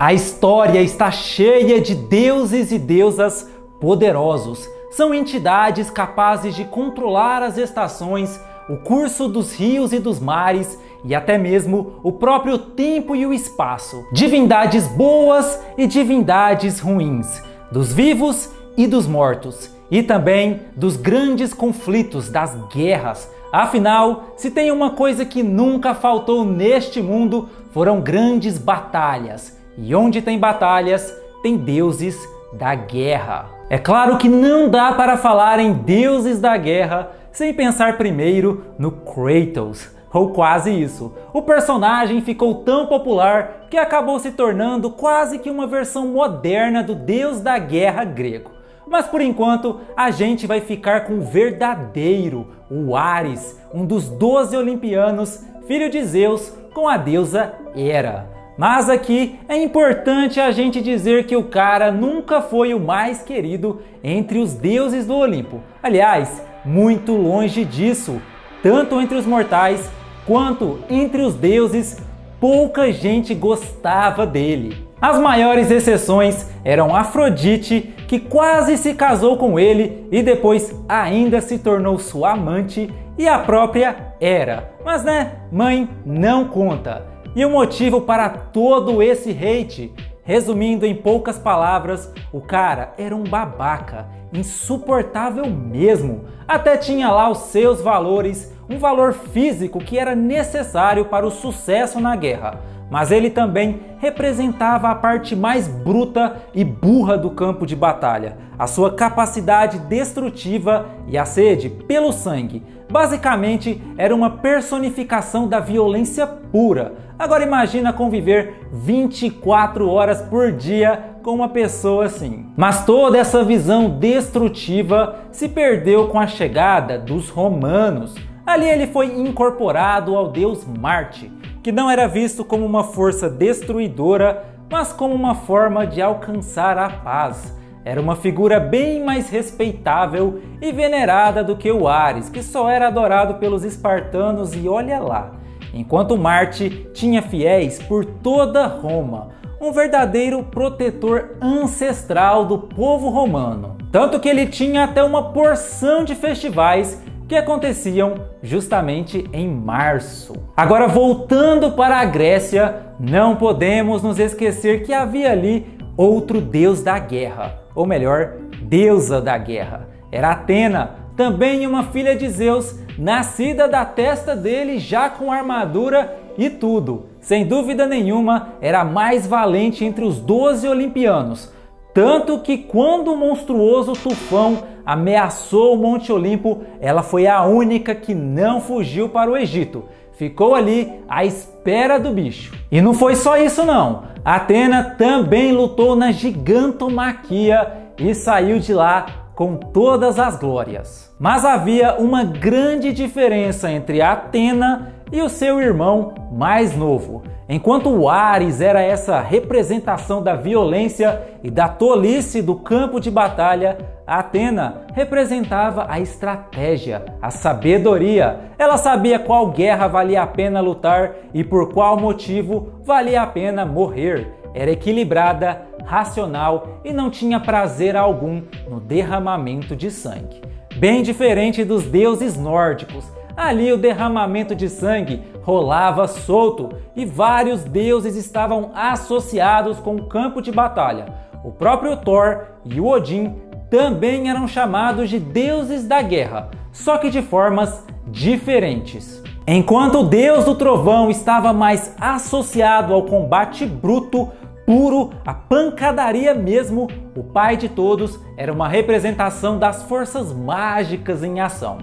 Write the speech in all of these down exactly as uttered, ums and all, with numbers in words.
A história está cheia de deuses e deusas poderosos. São entidades capazes de controlar as estações, o curso dos rios e dos mares e até mesmo o próprio tempo e o espaço. Divindades boas e divindades ruins, dos vivos e dos mortos, e também dos grandes conflitos, das guerras. Afinal, se tem uma coisa que nunca faltou neste mundo, foram grandes batalhas. E onde tem batalhas, tem deuses da guerra. É claro que não dá para falar em deuses da guerra sem pensar primeiro no Kratos, ou quase isso. O personagem ficou tão popular que acabou se tornando quase que uma versão moderna do deus da guerra grego. Mas por enquanto, a gente vai ficar com o verdadeiro, o Ares, um dos doze olimpianos, filho de Zeus, com a deusa Hera. Mas aqui é importante a gente dizer que o cara nunca foi o mais querido entre os deuses do Olimpo. Aliás, muito longe disso. Tanto entre os mortais quanto entre os deuses, pouca gente gostava dele. As maiores exceções eram Afrodite, que quase se casou com ele e depois ainda se tornou sua amante, e a própria Hera. Mas né, mãe não conta. E o motivo para todo esse hate? Resumindo em poucas palavras, o cara era um babaca, insuportável mesmo. Até tinha lá os seus valores, um valor físico que era necessário para o sucesso na guerra. Mas ele também representava a parte mais bruta e burra do campo de batalha, a sua capacidade destrutiva e a sede pelo sangue. Basicamente, era uma personificação da violência pura. Agora imagina conviver vinte e quatro horas por dia com uma pessoa assim. Mas toda essa visão destrutiva se perdeu com a chegada dos romanos. Ali ele foi incorporado ao deus Marte, que não era visto como uma força destruidora, mas como uma forma de alcançar a paz. Era uma figura bem mais respeitável e venerada do que o Ares, que só era adorado pelos espartanos e olha lá. Enquanto Marte tinha fiéis por toda Roma, um verdadeiro protetor ancestral do povo romano. Tanto que ele tinha até uma porção de festivais que aconteciam justamente em março. Agora, voltando para a Grécia, não podemos nos esquecer que havia ali outro deus da guerra, ou melhor, deusa da guerra. Era Atena, também uma filha de Zeus, nascida da testa dele já com armadura e tudo. Sem dúvida nenhuma, era a mais valente entre os doze olimpianos. Tanto que quando o monstruoso Tufão ameaçou o Monte Olimpo, ela foi a única que não fugiu para o Egito. Ficou ali à espera do bicho. E não foi só isso não. Atena também lutou na gigantomaquia e saiu de lá com todas as glórias. Mas havia uma grande diferença entre Atena e o seu irmão mais novo. Enquanto o Ares era essa representação da violência e da tolice do campo de batalha, Atena representava a estratégia, a sabedoria. Ela sabia qual guerra valia a pena lutar e por qual motivo valia a pena morrer. Era equilibrada, racional e não tinha prazer algum no derramamento de sangue. Bem diferente dos deuses nórdicos. Ali o derramamento de sangue rolava solto e vários deuses estavam associados com o campo de batalha. O próprio Thor e o Odin também eram chamados de deuses da guerra, só que de formas diferentes. Enquanto o deus do trovão estava mais associado ao combate bruto, puro, a pancadaria mesmo, o pai de todos era uma representação das forças mágicas em ação.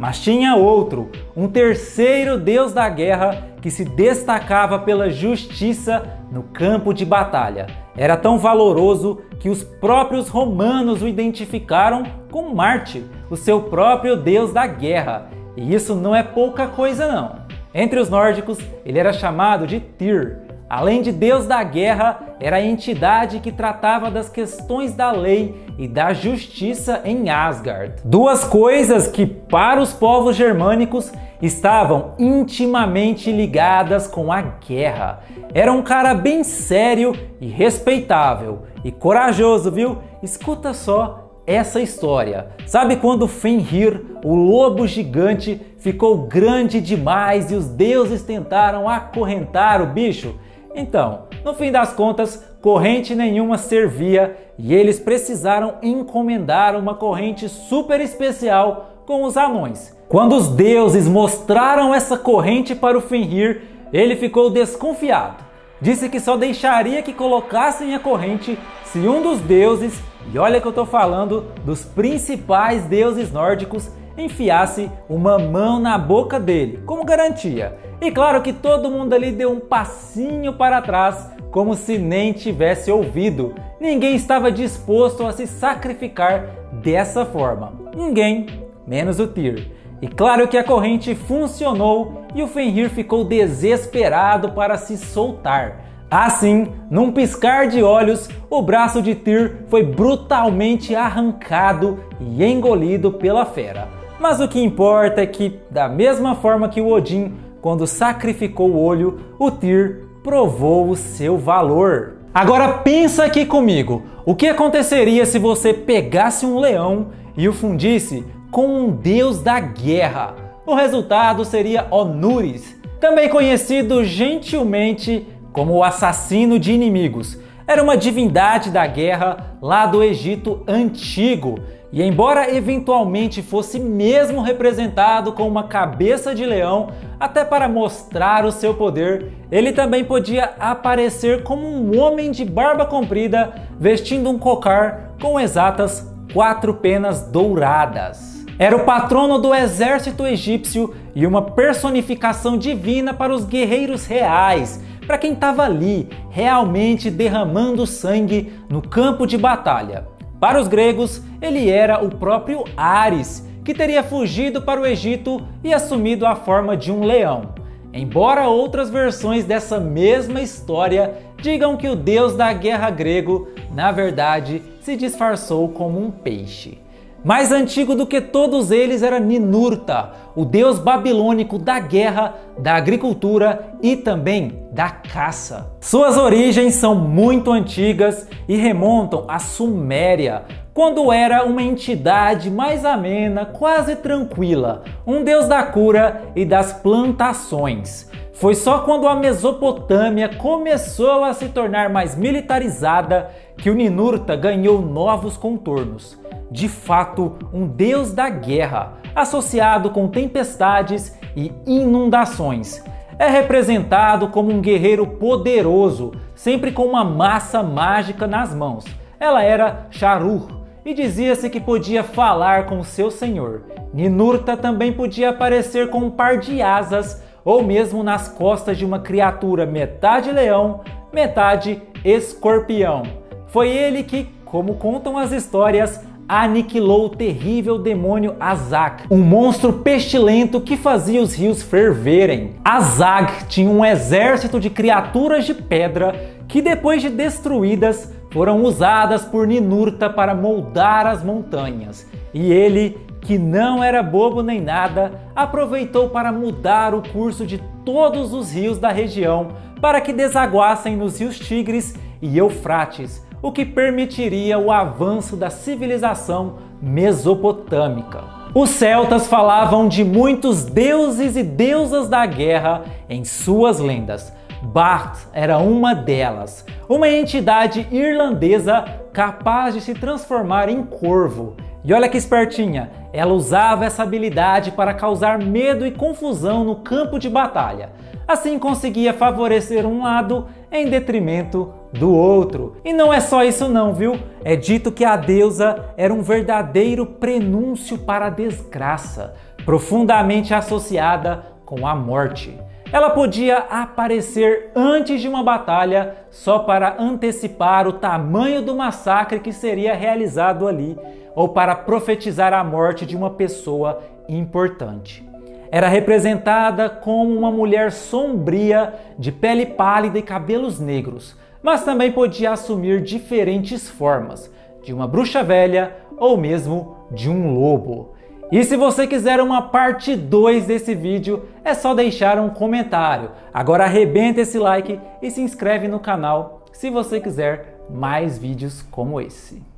Mas tinha outro, um terceiro deus da guerra que se destacava pela justiça no campo de batalha. Era tão valoroso que os próprios romanos o identificaram com Marte, o seu próprio deus da guerra. E isso não é pouca coisa não. Entre os nórdicos, ele era chamado de Tyr. Além de deus da guerra, era a entidade que tratava das questões da lei e da justiça em Asgard. Duas coisas que, para os povos germânicos, estavam intimamente ligadas com a guerra. Era um cara bem sério e respeitável e corajoso, viu? Escuta só essa história. Sabe quando Fenrir, o lobo gigante, ficou grande demais e os deuses tentaram acorrentar o bicho? Então, no fim das contas, corrente nenhuma servia e eles precisaram encomendar uma corrente super especial com os Amões. Quando os deuses mostraram essa corrente para o Fenrir, ele ficou desconfiado. Disse que só deixaria que colocassem a corrente se um dos deuses, e olha que eu tô falando dos principais deuses nórdicos, enfiasse uma mão na boca dele, como garantia. E claro que todo mundo ali deu um passinho para trás, como se nem tivesse ouvido. Ninguém estava disposto a se sacrificar dessa forma. Ninguém, menos o Tyr. E claro que a corrente funcionou e o Fenrir ficou desesperado para se soltar. Assim, num piscar de olhos, o braço de Tyr foi brutalmente arrancado e engolido pela fera. Mas o que importa é que, da mesma forma que o Odin, quando sacrificou o olho, o Tyr provou o seu valor. Agora pensa aqui comigo, o que aconteceria se você pegasse um leão e o fundisse com um deus da guerra? O resultado seria Onuris, também conhecido gentilmente como o assassino de inimigos. Era uma divindade da guerra lá do Egito antigo, e embora eventualmente fosse mesmo representado com uma cabeça de leão, até para mostrar o seu poder, ele também podia aparecer como um homem de barba comprida, vestindo um cocar com exatas quatro penas douradas. Era o patrono do exército egípcio e uma personificação divina para os guerreiros reais, para quem estava ali, realmente derramando sangue no campo de batalha. Para os gregos, ele era o próprio Ares, que teria fugido para o Egito e assumido a forma de um leão. Embora outras versões dessa mesma história digam que o deus da guerra grego, na verdade, se disfarçou como um peixe. Mais antigo do que todos eles era Ninurta, o deus babilônico da guerra, da agricultura e também da caça. Suas origens são muito antigas e remontam à Suméria, quando era uma entidade mais amena, quase tranquila, um deus da cura e das plantações. Foi só quando a Mesopotâmia começou a se tornar mais militarizada que o Ninurta ganhou novos contornos. De fato, um deus da guerra, associado com tempestades e inundações. É representado como um guerreiro poderoso, sempre com uma massa mágica nas mãos. Ela era Sharur e dizia-se que podia falar com seu senhor. Ninurta também podia aparecer com um par de asas ou mesmo nas costas de uma criatura metade leão, metade escorpião. Foi ele que, como contam as histórias, aniquilou o terrível demônio Azag, um monstro pestilento que fazia os rios ferverem. Azag tinha um exército de criaturas de pedra que, depois de destruídas, foram usadas por Ninurta para moldar as montanhas. E ele, que não era bobo nem nada, aproveitou para mudar o curso de todos os rios da região para que desaguassem nos rios Tigres e Eufrates, o que permitiria o avanço da civilização mesopotâmica. Os celtas falavam de muitos deuses e deusas da guerra em suas lendas. Bart era uma delas, uma entidade irlandesa capaz de se transformar em corvo. E olha que espertinha, ela usava essa habilidade para causar medo e confusão no campo de batalha. Assim conseguia favorecer um lado em detrimento do outro. E não é só isso não, viu? É dito que a deusa era um verdadeiro prenúncio para a desgraça, profundamente associada com a morte. Ela podia aparecer antes de uma batalha só para antecipar o tamanho do massacre que seria realizado ali, ou para profetizar a morte de uma pessoa importante. Era representada como uma mulher sombria, de pele pálida e cabelos negros, mas também podia assumir diferentes formas, de uma bruxa velha ou mesmo de um lobo. E se você quiser uma parte dois desse vídeo, é só deixar um comentário. Agora arrebenta esse like e se inscreve no canal se você quiser mais vídeos como esse.